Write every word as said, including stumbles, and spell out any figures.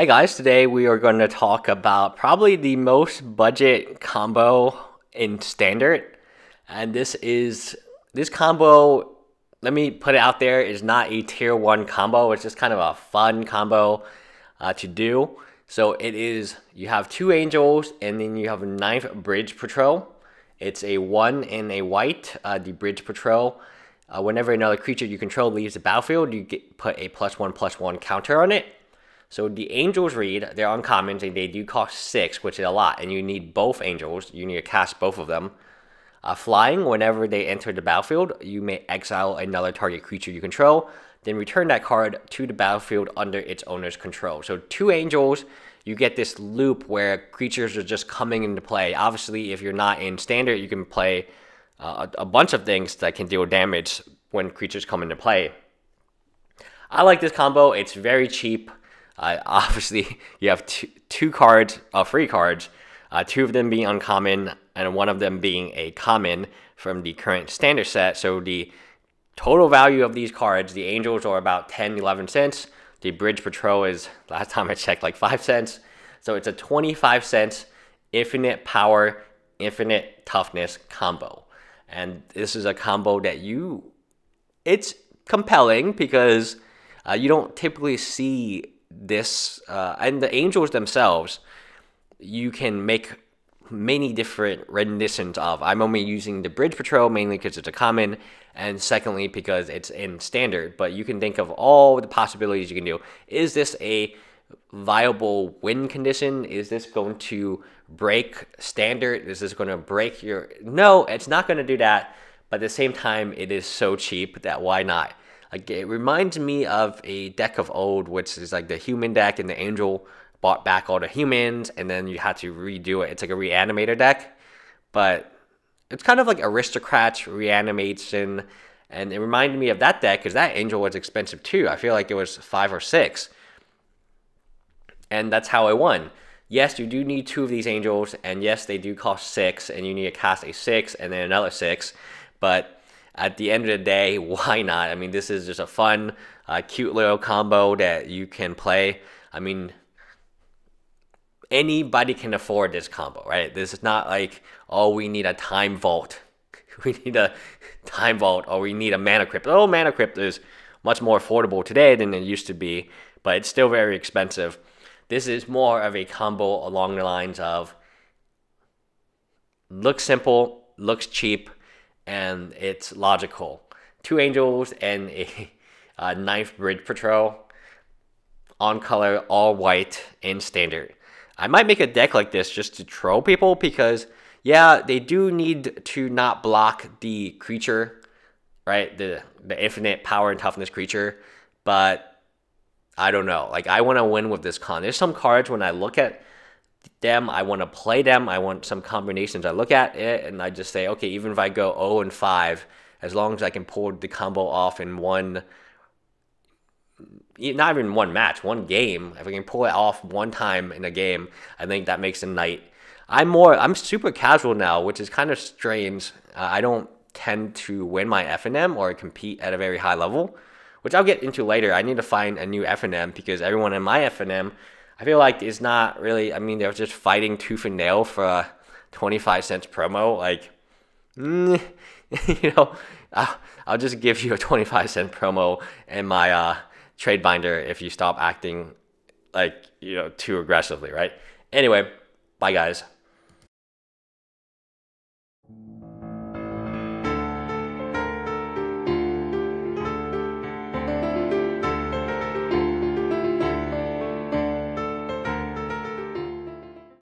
Hey guys, today we are going to talk about probably the most budget combo in standard. And this is, this combo, let me put it out there, is not a tier one combo. It's just kind of a fun combo uh, to do. So it is, you have two angels and then you have a ninth Bridge Patrol. It's a one and a white, uh, the Bridge Patrol. Uh, whenever another creature you control leaves the battlefield, you get put a plus one plus one counter on it. So the angels read, they're uncommons, and they do cost six, which is a lot, and you need both angels. You need to cast both of them. Uh, flying, whenever they enter the battlefield, you may exile another target creature you control, then return that card to the battlefield under its owner's control. So two angels, you get this loop where creatures are just coming into play. Obviously, if you're not in standard, you can play uh, a, a bunch of things that can deal damage when creatures come into play. I like this combo. It's very cheap. Uh, obviously, you have two, two cards, uh, three cards, uh, two of them being uncommon and one of them being a common from the current standard set. So the total value of these cards, the angels are about ten, eleven cents. The Bridge Patrol is, last time I checked, like five cents. So it's a twenty-five cents infinite power, infinite toughness combo. And this is a combo that you, it's compelling because uh, you don't typically see this uh, and the angels themselves, you can make many different renditions of. I'm only using the Bridge Patrol mainly because it's a common, and secondly because it's in standard. But you can think of all the possibilities you can do. Is this a viable win condition? Is this going to break standard? Is this going to break your? No, it's not going to do that. But at the same time, it is so cheap that why not? Like, it reminds me of a deck of old, which is like the human deck, and the angel bought back all the humans, and then you had to redo it. It's like a reanimator deck, but it's kind of like aristocrats reanimation, and it reminded me of that deck because that angel was expensive too. I feel like it was five or six, and that's how I won. Yes, you do need two of these angels, and yes, they do cost six, and you need to cast a six and then another six, but at the end of the day, why not? I mean, this is just a fun, uh, cute little combo that you can play. I mean, anybody can afford this combo, right? This is not like, oh, we need a Time Vault. We need a Time Vault, or we need a Mana Crypt. Oh, Mana Crypt is much more affordable today than it used to be, but it's still very expensive. This is more of a combo along the lines of looks simple, looks cheap, and it's logical. Two angels and a, a ninth Bridge Patrol on color, all white in standard. I might make a deck like this just to troll people because, yeah, they do need to not block the creature, right? The, the infinite power and toughness creature. But I don't know. Like, I want to win with this con. There's some cards when I look at them, I want to play them. I want some combinations. I look at it and I just say, okay, even if I go zero and five, as long as I can pull the combo off in one, not even one match, one game, if I can pull it off one time in a game, I think that makes a night. I'm more, I'm super casual now, which is kind of strange. Uh, I don't tend to win my F N M or compete at a very high level, which I'll get into later. I need to find a new F N M because everyone in my F N M, I feel like it's not really, I mean, they're just fighting tooth and nail for a twenty-five cents promo. Like, mm, you know, I'll, I'll just give you a twenty-five cent promo in my uh, trade binder if you stop acting like, you know, too aggressively, right? Anyway, bye guys.